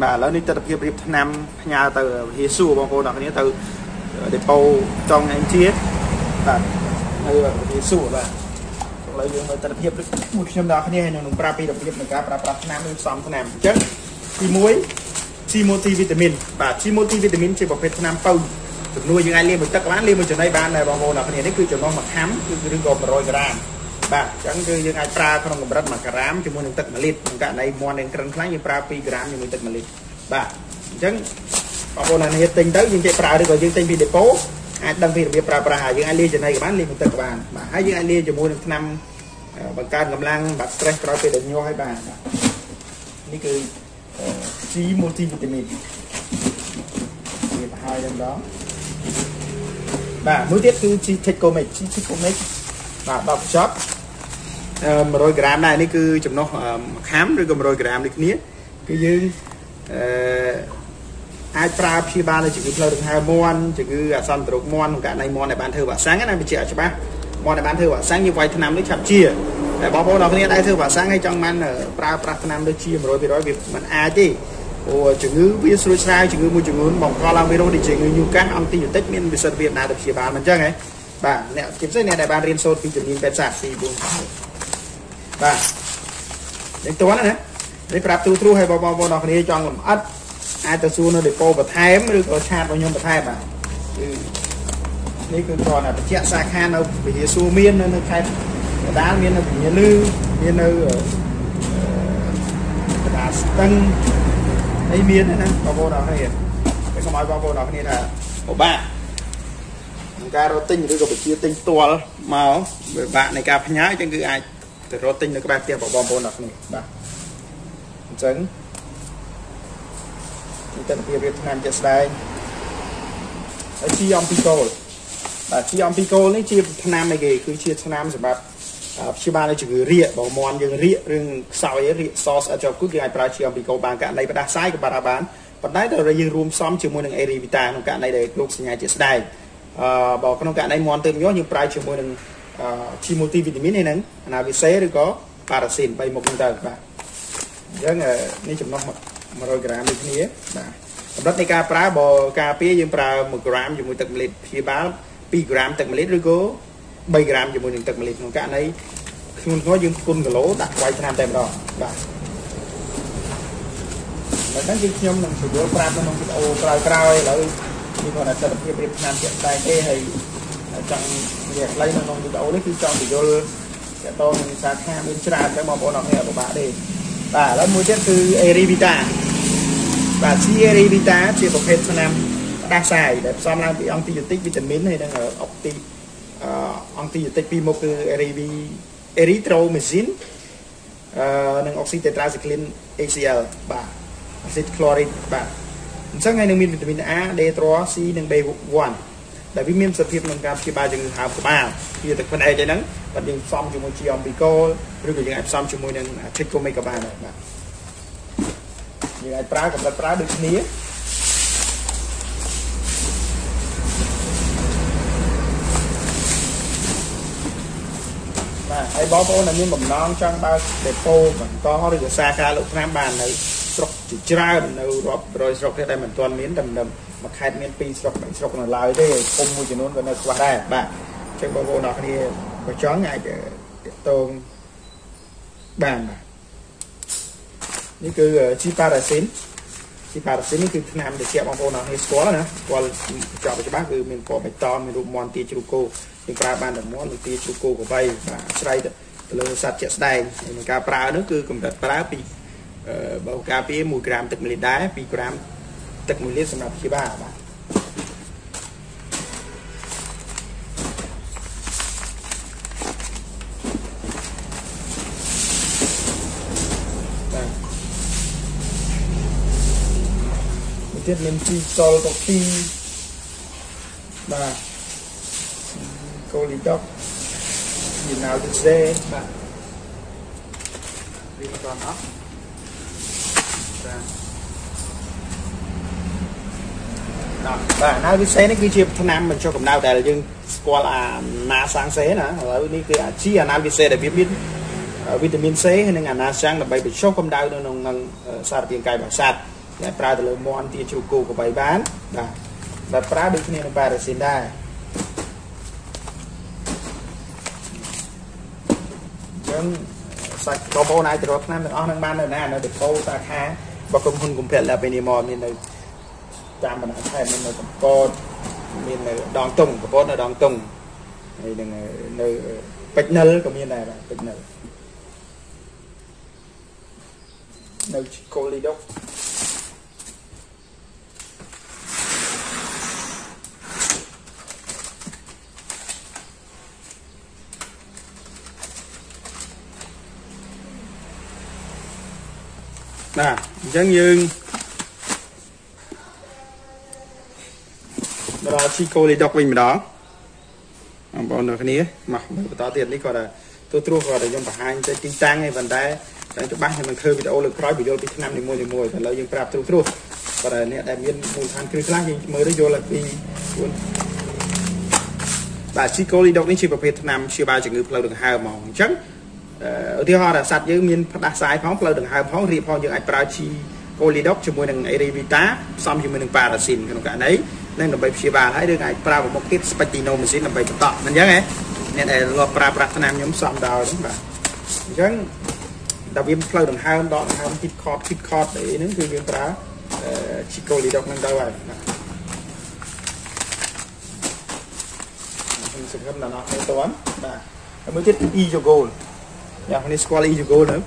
mà lớn đi từ kia đi Nam nhà từ Jesu bằng cô nào cái từ để bầu trong anh chị ấy là người bạn Jesu là lấy những người từ kia một trong đó cái này là những prapi đặc biệt là các prapi Nam những sóng Nam chứ thì muối Timothy vitamin và Timothy vitamin chỉ bảo vệ Nam bầu được nuôi những ai liên một tất cả liên một chỗ này ban này bằng cô nào cái này cứ chỗ non mặt hám cứ đừng gồm rồi raបាទចឹងគឺយើងអាចប្រើក្នុងកម្រិត1ក្រាមជាមួយនឹងទឹក1លីត្រក្នុងករណីមន់នឹងក្រិនខ្លាំងយើងប្រើ2ក្រាមជាមួយទឹក1លីត្របាទអញ្ចឹងបងប្អូនអ្នកនេះទិញទៅយើងចេះប្រើឬក៏យើងទិញពីដេប៉ូអាចដឹងពីរបៀបប្រើប្រាស់ហើយយើងអាចលាយចំណីក៏បានលាយទឹកក៏បានបាទហើយយើងអាចលាយជាមួយនឹងថ្នាំបង្កើនកម្លាំងបាត់ stress ក្រោយពេលដែលញ័រឲ្យបាននេះគឺ C multivitamin នេះហើយដល់ដល់បាទមួយទៀតគឺ Chicomic Chicomic បាទដល់ចប់100 ក្រាមដែរនេះគឺចំណុះខាំឬក៏100 ក្រាមនេះគ្នាគឺយើងអាចប្រើព្យាបាលជំងឺផ្លូវដង្ហើមមាន់ជំងឺអាសន្នរោគមាន់ក្នុងករណីមាន់ដែលបានធ្វើវ៉ាក់សាំងណាវាជាច្បាស់មាន់ដែលបានធ្វើវ៉ាក់សាំងយើងវាយថ្នាំនេះឆាប់ជាតែបងប្អូនអ្នកគ្នាដែលធ្វើវ៉ាក់សាំងហើយចង់បានប្រើប្រាស់ថ្នាំដូចជា 100% វាមិនអាចទេព្រោះជំងឺវាស្រួលឆ្លើយជំងឺមួយចំនួនបង្កឡើងវីរុសដូចជាជំងឺញូកាសអង់ទីយូទិកមានប្រសិទ្ធភាពណាស់ទៅព្យាបាលមិនអញ្ចឹងហ៎បាទអ្នកជាពិសេសអ្នកដែលបានរៀនសូត្រពីជំនាញពេទ្យសាស្ត្រពី4បាទនេះតោះណានេះប្រាប់ទូទ្រូឲ្យបងប្អូនអ្នកគ្នាចង់លំអិតអាចទៅសួរនៅដេប៉ូបន្ថែមឬក៏ឆាតរបស់ខ្ញុំបន្ថែមបាទគឺនេះគឺគាត់ណាបច្ចៈសាខានៅវិទ្យាសួរមាននៅខេត្តកណ្ដាលមាននៅវិញ្ញាលឺមាននៅកណ្ដាលស្ទឹងនេះមានណាបងប្អូនអ្នកគ្នាតែសូមឲ្យបងប្អូនអ្នកគ្នាថាពិបាកการรถติ้งหรือกับไปเชียร์ติ้งตัวมาแบบในการพยายจังคือไอ้แต่รถติ้งในกระบะเตียบบอมบอลหนักนี่บ้างจังที่ตั้งเตียบเรียบทำจะสไลด์ไอ้ชีออมพิโก้แต่ชีออมพิโก้นี่ชีทำอะไรกันคือชีทำสำหรับชีบ้านเราจะคือเรียบบอมบอลยังเรียบเรื่องซอยเรียบซอสอาจจะก็คือไอ้ปลาชีออมพิโก้บางกันในประดาไซกับบาราบานปัจจัยแต่เรายังรวมซ้อมจมูกหนึ่งเอริวิตาของกันในเด็กลูกสัญญาจะสไลด์บอกขนมกะในมอนเติมย้อนอยู่ปลายชั่วโมงหนึ่งชีมูติวิตามินในนั้นนาวิเซ่หรือก็ปาราซินไปหมกหนึ่งเติมไปยังนี่จำนวนมาร้อยกรัมในที่นี้สำหรับในการปลาบอกกาเปียยังปลาหมึกกรัมอยู่มือตักเมล็ดพิบาลปีกรัมตักเมล็ดหรือก็ใบกรัมอยู่มือหนึ่งตักเมล็ดขนมกะในคุณก็ยังคุณกะโหลตักไว้ทำเต็มดอกไปแล้วนั่นคือย้อมหนึ่งสุดยอดปลาเป็นมันโอ้ปลากรายเลยนี่คนอาจจะเรียบเรียบนามเจ็บใจเอ้ให้จังเรียกไล่น้องๆดูเอาเลยคือจังติดโยนจะโตมีสารแคมเป็นชราจะมองบนออกเนี่ยบอกบ้าดิแต่แล้วมือเจ็บคือเอริบิตาแต่ชีเอริบิตาชีประเภทสนามด้านใส่แบบซ้อมร่างตีองตีอยู่ติดวิตามินให้ดังออกตีองตีอยู่ติดปีโมคือเอริบิเอริโตรเมซินดังออกซิเตตราซิคลินเอซีเอลบ่าออกซิคลอริดบ่าซึ่งในหนึ่งมีวิตามิน A D ตรอซีหนึ่ง B1 แต่วิตามินสเปียร์มันการที่บาจึงหาผู้บ้าที่จะตัดคนไอใจนั้นปัจจุบันซ้อมจมูกจีออมบิโก้หรือก็ยังไอซ้อมจมูกนั้นเช็คก็ไม่กับบ้าเลยนะยังไอปลากับปลาดึกนี้ไอบอสโอ้นั่นนี่ผมน้องช่างบ้าเด็กโป้ผมก็เขาเรียกซาคาลูกน้ำบานเลยสก๊อตจีจราเป็นเอารอบรอยสก๊อตได้เหมือนตัวมิ้นดำดำมาขายมิ้นปีสก๊อตสก๊อตมันลายได้คมมือจะนู้นก็น่าสวัสดิ์ได้บ้าเช่นบอสโอ้นอกนี่ก็จ้องไงเด็กโตบานนี่คือชีพาราซินชีพาราซินนี่คือน้ำเด็กเชี่ยวบอสโอ้นอกนี่สก๊อตนะสก๊อตจอบไปบ้างคือมิ้นปอไปตอมมิ้นรูปมอนตีจูโก้มีปลาบานดำม้วนมีตีชูโกกับใบใส่เลือดสัตว์เจ็ดแดงมีการปลานั่นคือกำลังปลาปีเบาคาเปียมูกรัมตึกมิลลิได้ปีกรัมตึกมิลลิสำหรับชีบ้าบ้างมีเทศเน้นจีโซลตกตีบ้างโกลีด็อกยินเอาดิเซ่มาดีมาตอนอัพแต่น้าดิเซ่นี่คือชีพทนามมันชอบกับน้าแต่ยังกว่านาสังเซ่นะแล้วนี่คือชีพน้าดิเซ่ได้วิตามินวิตามินเซ่ให้ในงานนาสังแบบไปชอบกับน้าโดยนองสารเพียงกายแบบสัตว์ แต่ปลาตัวมอนที่ชูกูก็ไปบ้านนะแบบปลาดิบนี่มันปลาดิบสินได้ยังใส่โบนายจะรับน้ำเป็นอ้อนั่งบ้านเลยนะเราเด็กโตตาค้าบางคนหุ่นกุมเพลแล้วไปนิมอนนี่เลยจามปัญหาไทยมันเลยโกดมีเลยดองตุ่งกับโกดเลยดองตุ่งนี่หนึ่งเลยเป็ดเนื้อก็มีอะไรแบบเป็ดเนื้อเนื้อโคลีด็อกนะยังยืนเราชิโกลีดอกวิ่งไปดอกบอลเด็กนี้มาต่อเตียนนี่ก็ได้ตัวตัวก็ได้ยังประหารจะจริงจังในวันได้แต่จะบ้านให้มันเธอไปเอาเลยคล้อยไปโยนไปที่น้ำในมวยในมวยแต่เรายังปราบตัวตัวก็ได้เนี่ยแต่เมียนมูลทางครึ่งล่างยังมือได้โยนละปีแต่ชิโกลีดอกนี่ชื่อประเภทน้ำชื่อบ้านจะเงือกเราถึงห้ามองจังที่ห่อสัตว์ยังมีภาษาไอ้พ้องเราถึงหายพ้องรีพอยังไอ้ปลาชีโกลีด็อกจมูกหนึ่งไอรีวิตาซ้ำจมูกหนึ่งปลาสินกันตรงไหนนั่นเราไปเชียบาให้ด้วยไอ้ปลาแบบมกติสปาติโนมันสิเราไปต่อมันยังไงเนี่ยไอ้เราปลาปลาขนาดย้อมซ้ำดาวนั่นแหละยันดาวิมเราถึงหายดอกหายคิดคอร์ดไอ้นั่นคือเรื่องปลาชิโกลีด็อกนั่นได้ไว้คุณสุขภาพหนาในตัวนะเมื่อที่อีโยโกลอย่างนี้สควอลอีกโก้แล้ว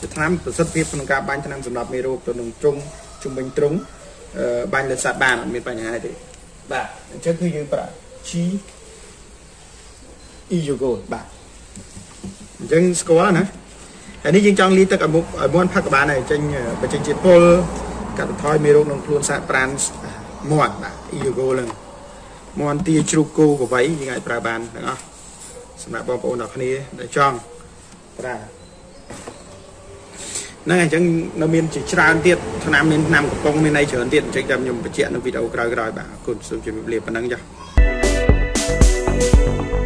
จะทำประสิทธิภาพของการบ้านจะนำสำหรับเมโรตัวหนึ่งตรงจุ่มเป็นตรงบ้านเลือดสาบานมีปัญหาอะไรบ้างจะคือยังประชีอีกโก้บ้างยังสควอลนะอันนี้ยังจังลีตะกับมุกม้วนพักบ้านไหนจังเป็นจังจีโพลกับทอยเมโรนงพลวนสาปรานม้วนบ้างอีกโก้เลยม้วนตีจูโก้กับไว้ยังไงประบานนะสำหรับบอลโอนอันนี้ได้จังนั่นไงจังเราเมียนจิตราอันเดียดธนาเมียนนำกับกองเมียนในเฉินเดียดจังจำยมประเจียนวิดีโอกรอยบ่าคุณสุจิมเรียบปนังจ้ะ